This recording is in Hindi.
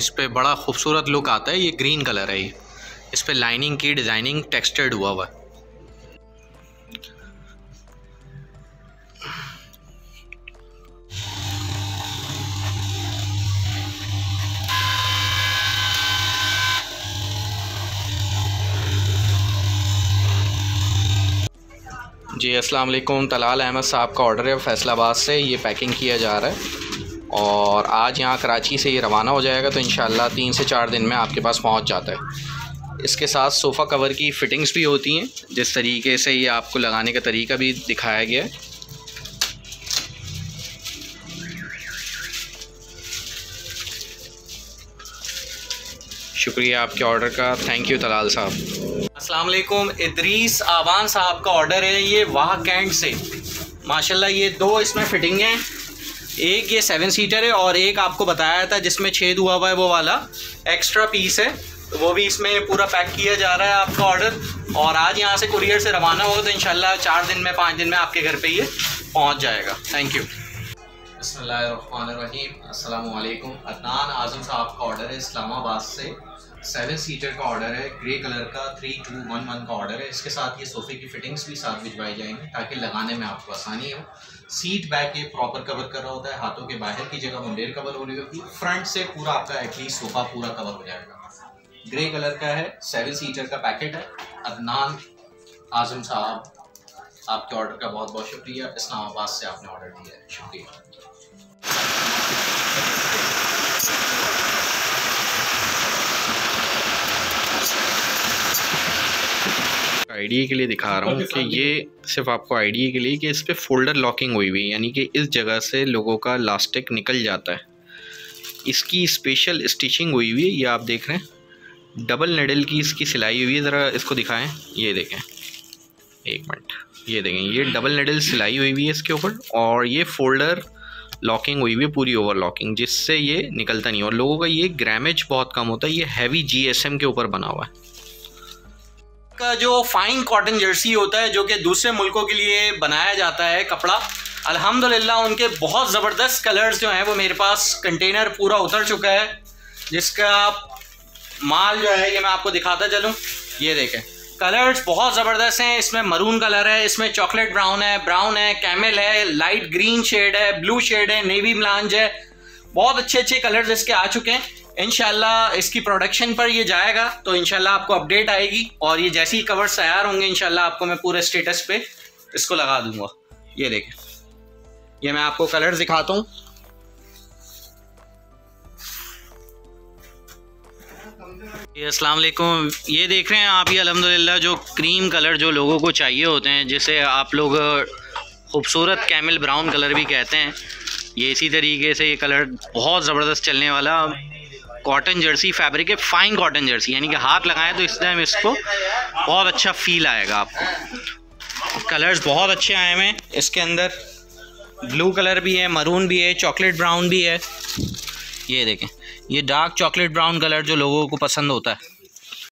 इस पर बड़ा खूबसूरत लुक आता है। ये ग्रीन कलर है, ये इस पर लाइनिंग की डिज़ाइनिंग टेक्सचर्ड हुआ हुआ है। जी अस्सलाम वालेकुम, तलाल अहमद साहब का ऑर्डर है फैसलाबाद से, ये पैकिंग किया जा रहा है और आज यहाँ कराची से ये रवाना हो जाएगा, तो इंशाल्लाह 3 से 4 दिन में आपके पास पहुँच जाता है। इसके साथ सोफ़ा कवर की फ़िटिंग्स भी होती हैं, जिस तरीके से ये आपको लगाने का तरीका भी दिखाया गया है। शुक्रिया आपके ऑर्डर का, थैंक यू तलाल साहब। अस्सलाम वालेकुम, इदरीस आवान साहब का ऑर्डर है, ये वाह कैंट से। माशाल्लाह ये 2 इसमें फ़िटिंग हैं, एक ये 7 सीटर है और एक आपको बताया था जिसमें छेद हुआ हुआ है वो वाला एक्स्ट्रा पीस है, तो वो भी इसमें पूरा पैक किया जा रहा है आपका ऑर्डर। और आज यहाँ से कुरियर से रवाना होगा, तो इंशाल्लाह 4 दिन में 5 दिन में आपके घर पर ये पहुँच जाएगा। Thank you. बिस्मिल्लाहिर्रहमानिर्रहीम, अस्सलाम वालेकुम। अदनान आज़म साहब का ऑर्डर है इस्लामाबाद से, 7 सीटर का ऑर्डर है, ग्रे कलर का 3211 का ऑर्डर है। इसके साथ ये सोफ़े की फ़िटिंग्स भी साथ भिजवाई जाएंगी ताकि लगाने में आपको आसानी हो। सीट बैक ये प्रॉपर कवर कर रहा होता है, हाथों के बाहर की जगह मुंडेर कवर हो रही होगी। फ्रंट से पूरा आपका एटलीस्ट सोफ़ा पूरा कवर हो जाएगा। ग्रे कलर का है, 7 सीटर का पैकेट है। अदनान आज़म साहब आपके ऑर्डर का बहुत बहुत शुक्रिया, इस्लामाबाद से आपने ऑर्डर दिया है, शुक्रिया। आईडी के लिए दिखा रहा हूँ कि ये सिर्फ आपको आईडी के लिए कि इस पर फोल्डर लॉकिंग हुई हुई, यानी कि इस जगह से लोगों का इलास्टिक निकल जाता है। इसकी स्पेशल स्टिचिंग हुई हुई है, ये आप देख रहे हैं। डबल निडल की इसकी सिलाई हुई है, ज़रा इसको दिखाएं, ये देखें, एक मिनट, ये देखें, ये डबल निडल सिलाई हुई हुई है इसके ऊपर और ये फोल्डर लॉकिंग हुई हुई है पूरी ओवर लॉकिंग, जिससे ये निकलता नहीं। और लोगों का ये ग्रामेज बहुत कम होता है, ये हैवी GSM के ऊपर बना हुआ है। का जो फाइन कॉटन जर्सी होता है जो कि दूसरे मुल्कों के लिए बनाया जाता है कपड़ा, अल्हम्दुलिल्लाह उनके बहुत ज़बरदस्त कलर्स जो हैं वो मेरे पास कंटेनर पूरा उतर चुका है, जिसका माल जो है ये मैं आपको दिखाता चलूँ। ये देखें कलर्स बहुत ज़बरदस्त हैं, इसमें मरून कलर है, इसमें चॉकलेट ब्राउन है, कैमल है, लाइट ग्रीन शेड है, ब्लू शेड है, नेवी ब्लांज है, बहुत अच्छे अच्छे कलर्स इसके आ चुके हैं। इंशाल्लाह इसकी प्रोडक्शन पर ये जाएगा, तो इंशाल्लाह आपको अपडेट आएगी और ये जैसे ही कवर्स तैयार होंगे इंशाल्लाह आपको मैं पूरे स्टेटस पे इसको लगा दूंगा। ये देखें, ये मैं आपको कलर्स दिखाता हूँ। अस्सलाम वालेकुम, ये देख रहे हैं आप, ये अल्हम्दुलिल्लाह जो क्रीम कलर जो लोगों को चाहिए होते हैं, जिसे आप लोग खूबसूरत कैमल ब्राउन कलर भी कहते हैं, ये इसी तरीके से ये कलर बहुत ज़बरदस्त चलने वाला कॉटन जर्सी फैब्रिक है, फाइन कॉटन जर्सी, यानी कि हाथ लगाएं तो इस टाइम इसको बहुत अच्छा फील आएगा आपको। कलर्स बहुत अच्छे आए हैं इसके अंदर, ब्लू कलर भी है, मरून भी है, चॉकलेट ब्राउन भी है। ये देखें, ये डार्क चॉकलेट ब्राउन कलर जो लोगों को पसंद होता है,